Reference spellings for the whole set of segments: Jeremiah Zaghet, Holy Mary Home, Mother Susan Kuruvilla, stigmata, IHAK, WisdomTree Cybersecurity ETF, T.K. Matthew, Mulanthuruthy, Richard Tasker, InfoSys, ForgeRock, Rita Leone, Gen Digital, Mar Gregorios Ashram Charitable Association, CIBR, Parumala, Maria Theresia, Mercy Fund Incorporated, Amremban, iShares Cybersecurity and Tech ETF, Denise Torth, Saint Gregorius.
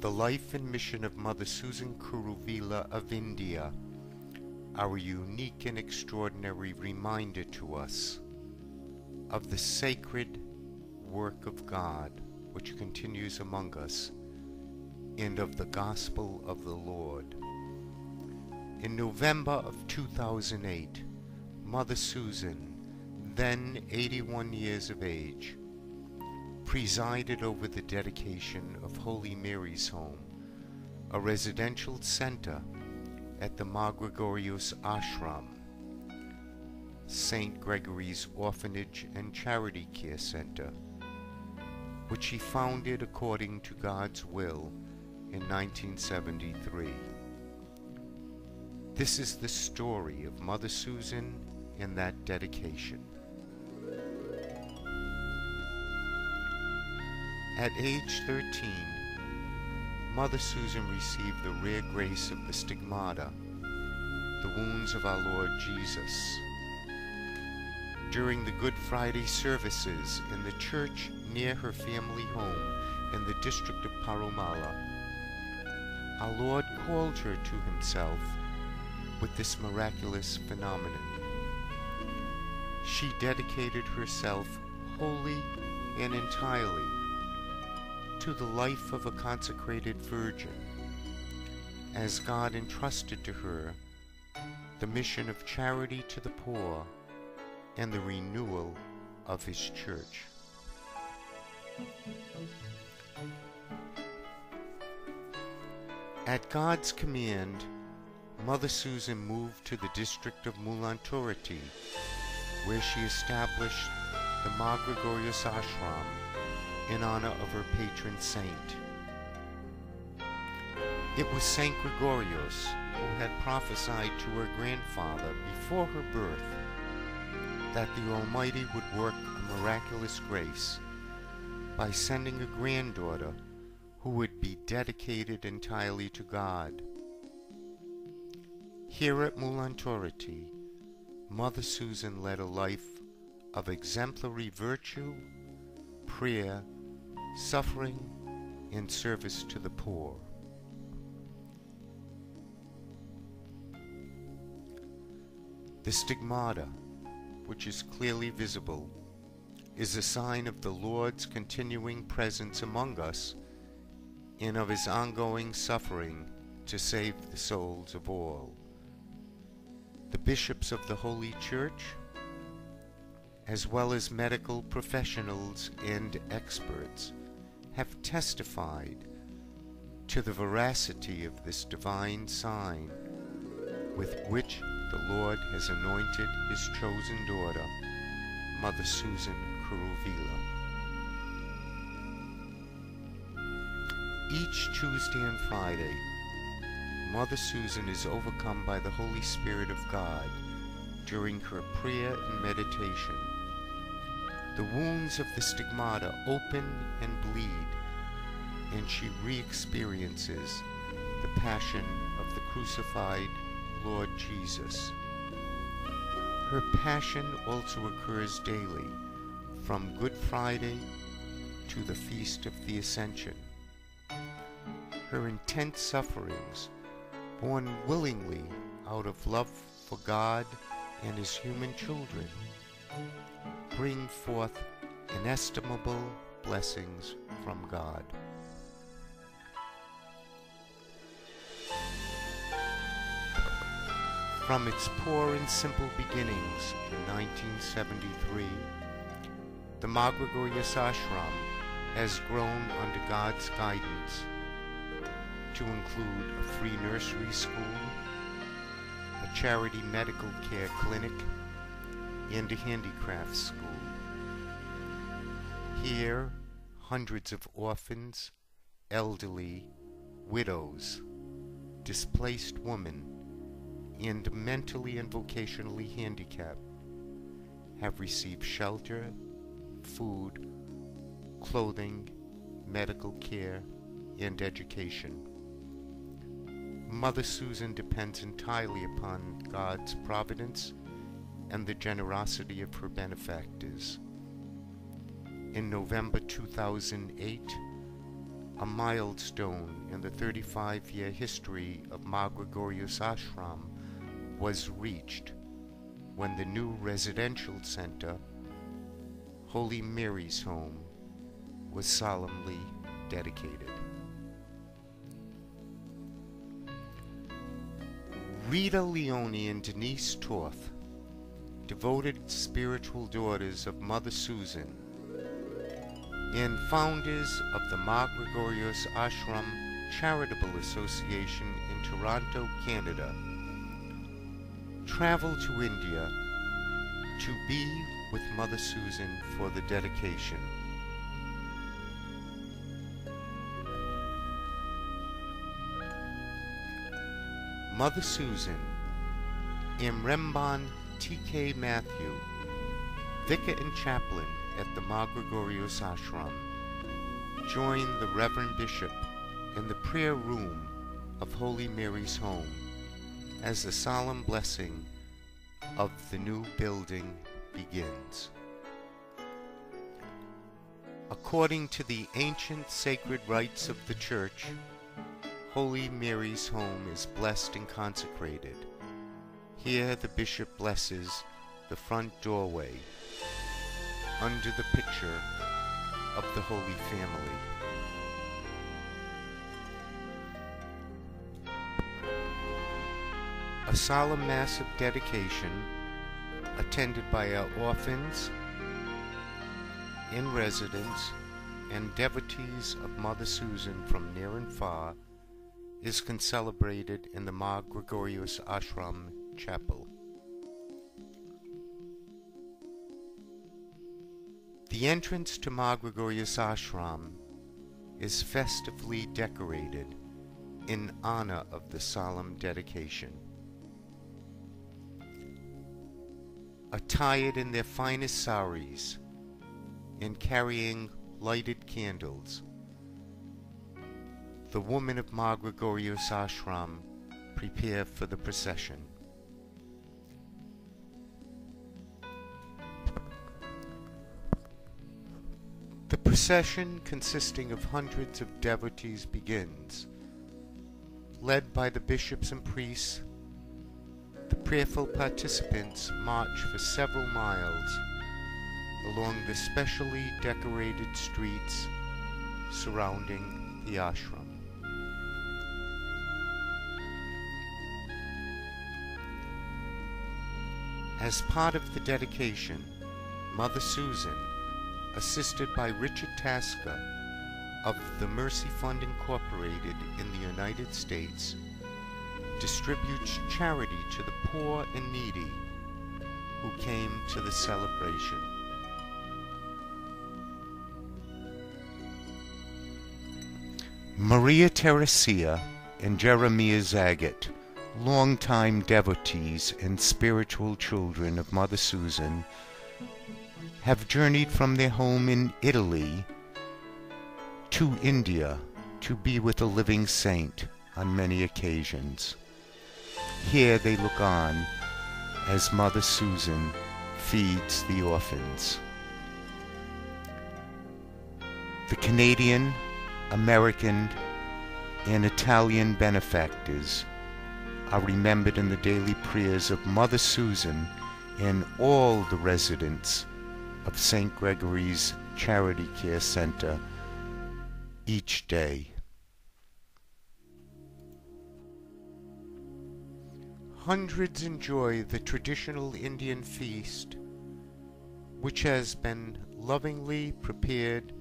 the life and mission of Mother Susan Kuruvilla of India, our unique and extraordinary reminder to us of the sacred work of God which continues among us, and of the Gospel of the Lord. In November of 2008, Mother Susan, then 81 years of age, presided over the dedication of Holy Mary's Home, a residential center at the Mar Gregorios Ashram, Saint Gregory's Orphanage and Charity Care Center, which she founded according to God's will in 1973. This is the story of Mother Susan and that dedication. At age 13, Mother Susan received the rare grace of the stigmata, the wounds of our Lord Jesus. During the Good Friday services in the church near her family home in the district of Parumala, our Lord called her to himself with this miraculous phenomenon. She dedicated herself wholly and entirely to the life of a consecrated virgin, as God entrusted to her the mission of charity to the poor and the renewal of His church. At God's command, Mother Susan moved to the district of Mulanthuruthy, where she established the Mar Gregorios Ashram in honor of her patron saint. It was Saint Gregorius who had prophesied to her grandfather before her birth that the Almighty would work a miraculous grace by sending a granddaughter who would be dedicated entirely to God. Here at Mulanthuruthy, Mother Susan led a life of exemplary virtue, prayer, suffering, and service to the poor. The stigmata, which is clearly visible, is a sign of the Lord's continuing presence among us and of His ongoing suffering to save the souls of all. The bishops of the Holy Church, as well as medical professionals and experts, have testified to the veracity of this divine sign with which the Lord has anointed His chosen daughter, Mother Susan Kuruvilla. Each Tuesday and Friday, Mother Susan is overcome by the Holy Spirit of God during her prayer and meditation. The wounds of the stigmata open and bleed, and she re-experiences the passion of the crucified Lord Jesus. Her passion also occurs daily, from Good Friday to the Feast of the Ascension. Her intense sufferings, born willingly out of love for God and His human children, bring forth inestimable blessings from God. From its poor and simple beginnings in 1973, the Mar Gregorios Ashram has grown under God's guidance to include a free nursery school, a charity medical care clinic, and a handicraft school. Here, hundreds of orphans, elderly, widows, displaced women, and mentally and vocationally handicapped have received shelter, food, clothing, medical care, and education. Mother Susan depends entirely upon God's providence and the generosity of her benefactors. In November 2008, a milestone in the 35-year history of Mar Gregorios Ashram was reached when the new residential center, Holy Mary's Home, was solemnly dedicated. Rita Leone and Denise Torth, devoted spiritual daughters of Mother Susan and founders of the Mar Gregorios Ashram Charitable Association in Toronto, Canada, traveled to India to be with Mother Susan for the dedication. Mother Susan, Amremban, T.K. Matthew, vicar and chaplain at the Mar Gregorios Ashram, joined the Reverend Bishop in the prayer room of Holy Mary's Home as the solemn blessing of the new building begins. According to the ancient sacred rites of the Church, Holy Mary's Home is blessed and consecrated. Here the bishop blesses the front doorway under the picture of the Holy Family. A solemn mass of dedication attended by our orphans, in-residents, and devotees of Mother Susan from near and far is concelebrated in the Mar Gregorios Ashram Chapel. The entrance to Mar Gregorios Ashram is festively decorated in honor of the solemn dedication. Attired in their finest saris and carrying lighted candles, the women of Mar Gregorios Ashram prepare for the procession. The procession, consisting of hundreds of devotees, begins, led by the bishops and priests. The prayerful participants march for several miles along the specially decorated streets surrounding the ashram. As part of the dedication, Mother Susan, assisted by Richard Tasker of the Mercy Fund Incorporated in the United States, distributes charity to the poor and needy who came to the celebration. Maria Theresia and Jeremiah Zaghet, longtime devotees and spiritual children of Mother Susan, have journeyed from their home in Italy to India to be with a living saint on many occasions. Here they look on as Mother Susan feeds the orphans. The Canadian, American, and Italian benefactors are remembered in the daily prayers of Mother Susan and all the residents of Saint Gregory's Charity Care Center each day. Hundreds enjoy the traditional Indian feast, which has been lovingly prepared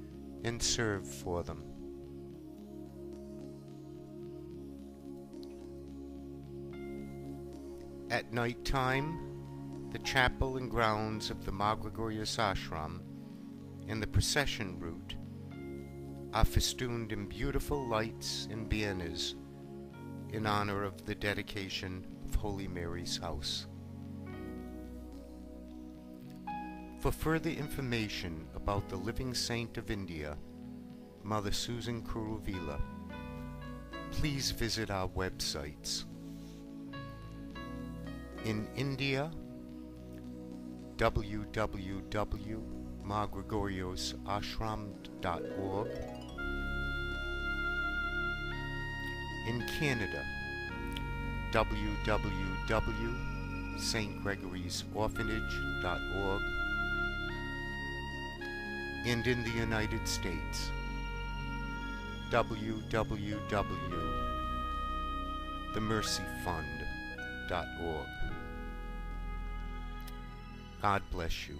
and served for them. At night time, the chapel and grounds of the Mar Gregorios Ashram and the procession route are festooned in beautiful lights and banners in honor of the dedication of Holy Mary's House. For further information about the Living Saint of India, Mother Susan Kuruvilla, please visit our websites. In India, www.margregoriosashram.org in Canada, www.stgregoriesorphanage.org, and in the United States, www.themercyfund.org. God bless you.